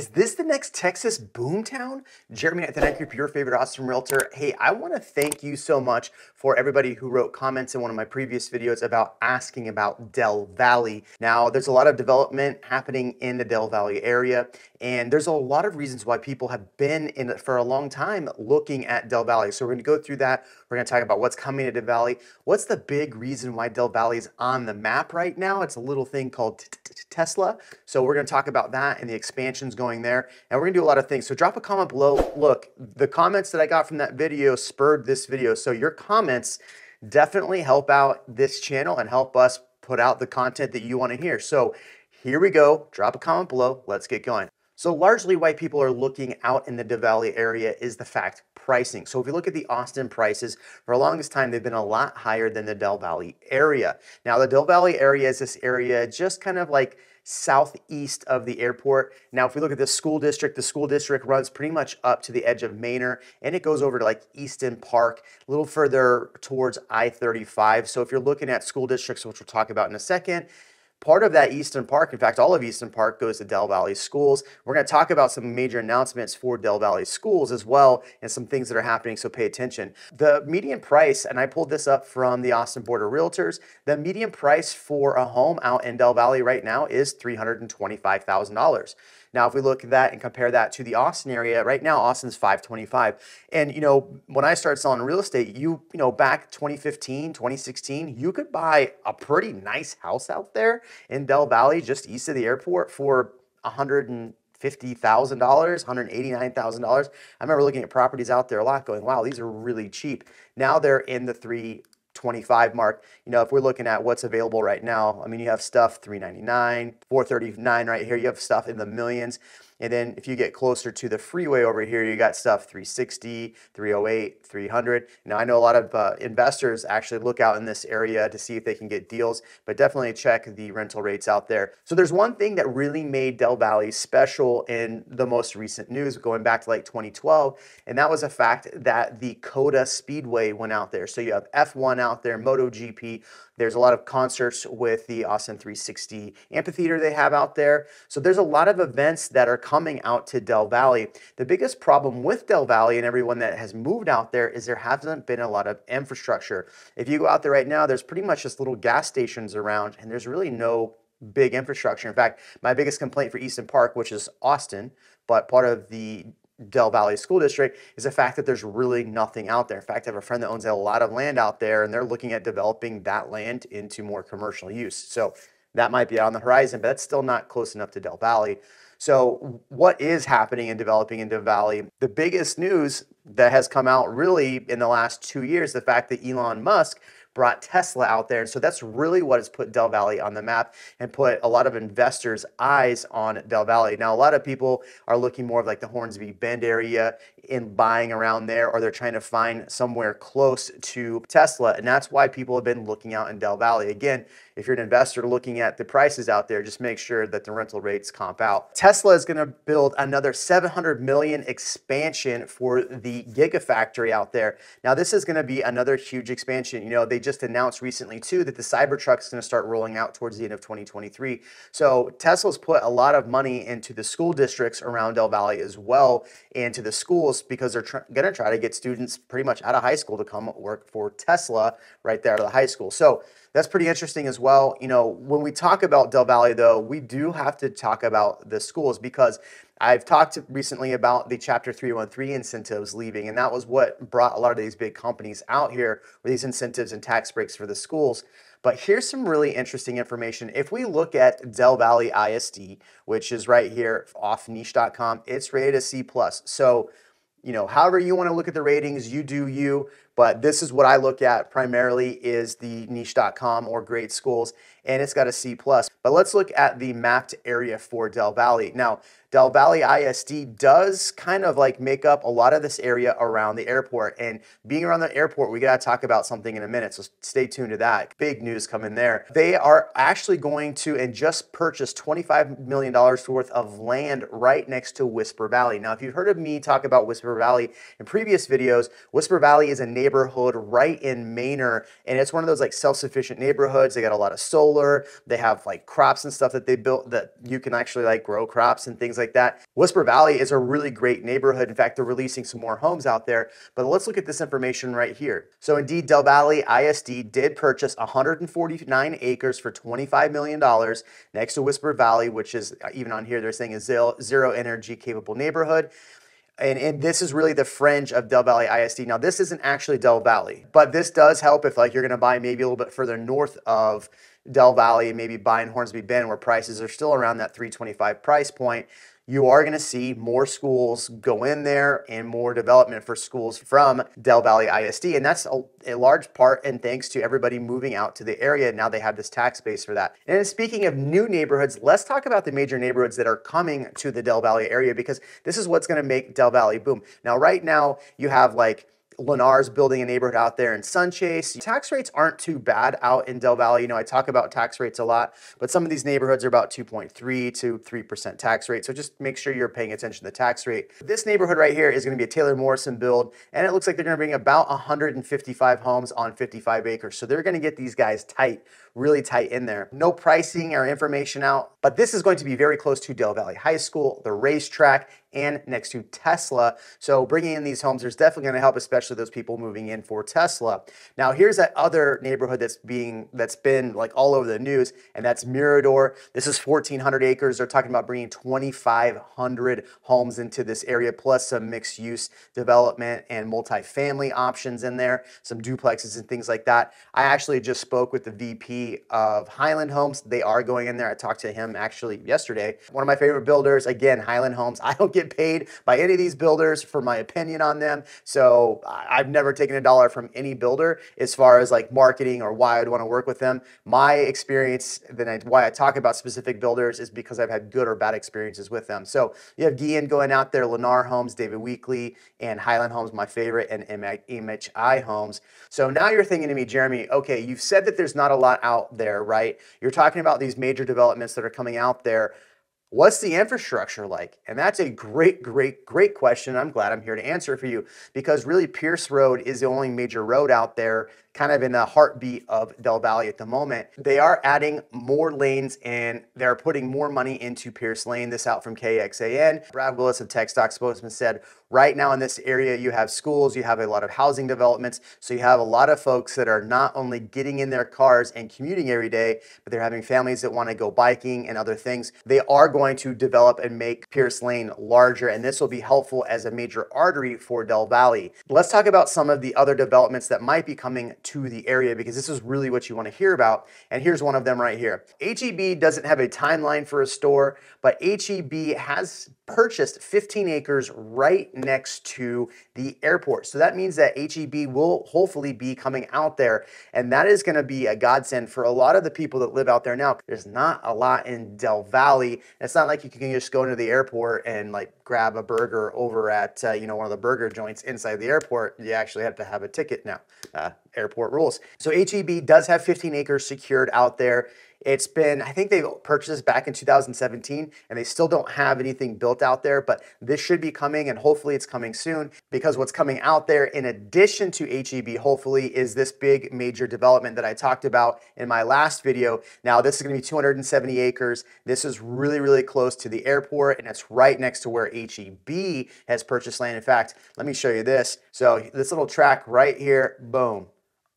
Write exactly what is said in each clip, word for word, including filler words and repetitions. Is this the next Texas boomtown? Jeremy Knight, The Knight Group, your favorite awesome realtor. Hey, I want to thank you so much for everybody who wrote comments in one of my previous videos about asking about Del Valle. Now, there's a lot of development happening in the Del Valle area, and there's a lot of reasons why people have been in it for a long time looking at Del Valle. So we're going to go through that. We're going to talk about what's coming to Del Valle. What's the big reason why Del Valle is on the map right now? It's a little thing called Tesla. So we're going to talk about that and the expansions going there, and we're gonna do a lot of things. So drop a comment below. Look, the comments that I got from that video spurred this video. So your comments definitely help out this channel and help us put out the content that you wanna hear. So here we go, drop a comment below, let's get going. So largely why people are looking out in the Del Valle area is the fact pricing. So if you look at the Austin prices, for the longest time, they've been a lot higher than the Del Valle area. Now the Del Valle area is this area just kind of like southeast of the airport. Now, if we look at the school district, the school district runs pretty much up to the edge of Manor, and it goes over to like Easton Park, a little further towards I thirty-five. So if you're looking at school districts, which we'll talk about in a second, part of that Easton Park, in fact, all of Easton Park goes to Del Valle Schools. We're gonna talk about some major announcements for Del Valle Schools as well, and some things that are happening, so pay attention. The median price, and I pulled this up from the Austin Board of Realtors, the median price for a home out in Del Valle right now is three hundred twenty-five thousand dollars. Now, if we look at that and compare that to the Austin area, right now Austin's five twenty-five. And you know, when I started selling real estate, you you know, back twenty fifteen, twenty sixteen, you could buy a pretty nice house out there in Del Valle, just east of the airport, for one hundred fifty thousand dollars, one hundred eighty-nine thousand dollars. I remember looking at properties out there a lot, going, "Wow, these are really cheap." Now they're in the three twenty-five mark. You know, if we're looking at what's available right now, I mean, you have stuff three ninety-nine, four thirty-nine right here. You have stuff in the millions. And then if you get closer to the freeway over here, you got stuff three sixty, three oh eight, three hundred. Now, I know a lot of uh, investors actually look out in this area to see if they can get deals, but definitely check the rental rates out there. So there's one thing that really made Del Valle special in the most recent news, going back to like twenty twelve, and that was the fact that the COTA Speedway went out there. So you have F one out there, MotoGP. There's a lot of concerts with the Austin three sixty amphitheater they have out there. So there's a lot of events that are coming out to Del Valle. The biggest problem with Del Valle and everyone that has moved out there is there hasn't been a lot of infrastructure. If you go out there right now, there's pretty much just little gas stations around, and there's really no big infrastructure. In fact, my biggest complaint for Easton Park, which is Austin, but part of the Del Valle School District, is the fact that there's really nothing out there. In fact, I have a friend that owns a lot of land out there, and they're looking at developing that land into more commercial use. So that might be on the horizon, but that's still not close enough to Del Valle. So what is happening and developing in Del Valle? The biggest news that has come out really in the last two years, the fact that Elon Musk brought Tesla out there. So that's really what has put Del Valle on the map and put a lot of investors' eyes on Del Valle. Now, a lot of people are looking more of like the Hornsby Bend area and buying around there, or they're trying to find somewhere close to Tesla. And that's why people have been looking out in Del Valle. Again, if you're an investor looking at the prices out there, just make sure that the rental rates comp out. Tesla is gonna build another seven hundred million expansion for the Gigafactory out there. Now, this is gonna be another huge expansion. You know, they just announced recently too that the Cybertruck is going to start rolling out towards the end of twenty twenty-three. So Tesla's put a lot of money into the school districts around Del Valle as well, and to the schools, because they're going to try to get students pretty much out of high school to come work for Tesla right there out of the high school. So that's pretty interesting as well. You know, when we talk about Del Valle though, we do have to talk about the schools, because I've talked recently about the Chapter three one three incentives leaving, and that was what brought a lot of these big companies out here, were these incentives and tax breaks for the schools. But here's some really interesting information. If we look at Del Valle I S D, which is right here off niche dot com, it's rated a C plus. So, you know, however you want to look at the ratings, you do you, but this is what I look at primarily is the niche dot com or grade schools, and it's got a C plus. But let's look at the mapped area for Del Valle. Now, Del Valle I S D does kind of like make up a lot of this area around the airport, and being around the airport, we gotta talk about something in a minute, so stay tuned to that. Big news coming there. They are actually going to, and just purchased twenty-five million dollars worth of land right next to Whisper Valley. Now, if you've heard of me talk about Whisper Valley in previous videos, Whisper Valley is a neighborhood neighborhood right in Manor, and it's one of those like self-sufficient neighborhoods. They got a lot of solar. They have like crops and stuff that they built that you can actually like grow crops and things like that. Whisper Valley is a really great neighborhood. In fact, they're releasing some more homes out there, but let's look at this information right here. So indeed, Del Valle I S D did purchase one hundred forty-nine acres for twenty-five million dollars next to Whisper Valley, which is even on here, they're saying is zero, zero energy capable neighborhood. And, and this is really the fringe of Del Valle I S D. Now, this isn't actually Del Valle, but this does help if like you're gonna buy maybe a little bit further north of Del Valle, maybe buy in Hornsby Bend where prices are still around that three twenty-five price point. You are gonna see more schools go in there and more development for schools from Del Valle I S D. And that's a, a large part and thanks to everybody moving out to the area. Now they have this tax base for that. And speaking of new neighborhoods, let's talk about the major neighborhoods that are coming to the Del Valle area because this is what's gonna make Del Valle boom. Now, right now you have like Lennar's building a neighborhood out there in Sun Chase. Tax rates aren't too bad out in Del Valle. You know, I talk about tax rates a lot, but some of these neighborhoods are about two point three to three percent tax rate. So just make sure you're paying attention to the tax rate. This neighborhood right here is gonna be a Taylor Morrison build, and it looks like they're gonna bring about one hundred fifty-five homes on fifty-five acres. So they're gonna get these guys tight, really tight in there. No pricing or information out, but this is going to be very close to Del Valle High School, the racetrack, and next to Tesla. So bringing in these homes, there's definitely gonna help, especially those people moving in for Tesla. Now here's that other neighborhood that's being, that's been like all over the news, and that's Mirador. This is fourteen hundred acres. They're talking about bringing twenty-five hundred homes into this area, plus some mixed use development and multifamily options in there, some duplexes and things like that. I actually just spoke with the V P of Highland Homes. They are going in there. I talked to him actually yesterday. One of my favorite builders, again, Highland Homes. I don't get paid by any of these builders for my opinion on them. So I've never taken a dollar from any builder as far as like marketing or why I'd want to work with them. My experience, then I, why I talk about specific builders is because I've had good or bad experiences with them. So you have Gian going out there, Lennar Homes, David Weekly, and Highland Homes, my favorite, and M H I Homes. So now you're thinking to me, Jeremy, okay, you've said that there's not a lot out there, right? You're talking about these major developments that are coming out there. What's the infrastructure like? And that's a great, great, great question. I'm glad I'm here to answer for you because really Pearce Road is the only major road out there kind of in the heartbeat of Del Valle at the moment. They are adding more lanes and they're putting more money into Pearce Lane. This out from K X A N. Brad Willis of Tech Stock spokesman said, right now in this area, you have schools, you have a lot of housing developments. So you have a lot of folks that are not only getting in their cars and commuting every day, but they're having families that want to go biking and other things. They are going to develop and make Pearce Lane larger, and this will be helpful as a major artery for Del Valle. Let's talk about some of the other developments that might be coming to the area because this is really what you want to hear about. And here's one of them right here. H E B doesn't have a timeline for a store, but H E B has purchased fifteen acres right next to the airport. So that means that H E B will hopefully be coming out there, and that is going to be a godsend for a lot of the people that live out there now. There's not a lot in Del Valle. It's not like you can just go into the airport and like grab a burger over at uh, you know, one of the burger joints inside the airport. You actually have to have a ticket now. Uh, airport rules. So H E B does have fifteen acres secured out there. It's been, I think they purchased back in two thousand seventeen, and they still don't have anything built out there, but this should be coming, and hopefully it's coming soon, because what's coming out there in addition to H E B, hopefully, is this big major development that I talked about in my last video. Now, this is gonna be two hundred seventy acres. This is really, really close to the airport, and it's right next to where H E B has purchased land. In fact, let me show you this. So this little track right here, boom,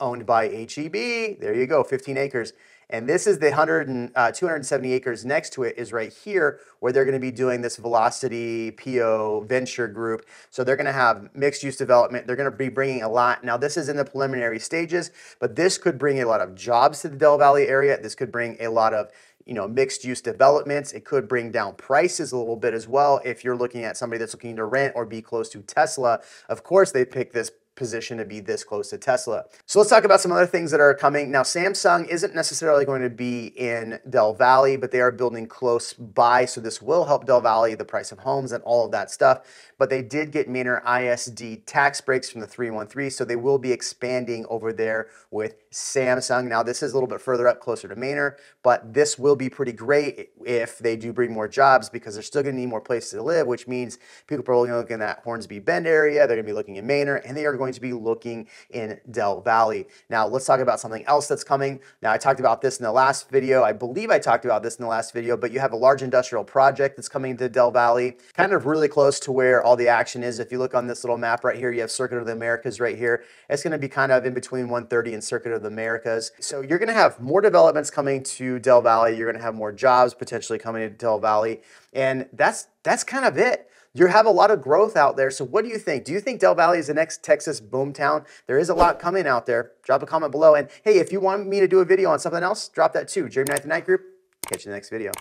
owned by H E B. There you go, fifteen acres. And this is the one hundred and, uh, two hundred seventy acres next to it is right here where they're gonna be doing this Velocity P O Venture Group. So they're gonna have mixed use development. They're gonna be bringing a lot. Now this is in the preliminary stages, but this could bring a lot of jobs to the Del Valle area. This could bring a lot of, you know, mixed use developments. It could bring down prices a little bit as well. If you're looking at somebody that's looking to rent or be close to Tesla, of course they pick this position to be this close to Tesla. So let's talk about some other things that are coming. Now, Samsung isn't necessarily going to be in Del Valle, but they are building close by. So this will help Del Valle, the price of homes and all of that stuff. But they did get Manor I S D tax breaks from the three one three. So they will be expanding over there with Samsung. Now, this is a little bit further up, closer to Manor, but this will be pretty great if they do bring more jobs because they're still gonna need more places to live, which means people are probably gonna look in that Hornsby Bend area. They're gonna be looking in Manor, and they are going going to be looking in Del Valle. Now let's talk about something else that's coming. Now I talked about this in the last video. I believe I talked about this in the last video, but you have a large industrial project that's coming to Del Valle, kind of really close to where all the action is. If you look on this little map right here, you have Circuit of the Americas right here. It's gonna be kind of in between one thirty and Circuit of the Americas. So you're gonna have more developments coming to Del Valle. You're gonna have more jobs potentially coming to Del Valle. And that's, that's kind of it. You have a lot of growth out there. So what do you think? Do you think Del Valle is the next Texas boomtown? There is a lot coming out there. Drop a comment below. And hey, if you want me to do a video on something else, drop that too. Jeremy Knight, The Knight Group. Catch you in the next video.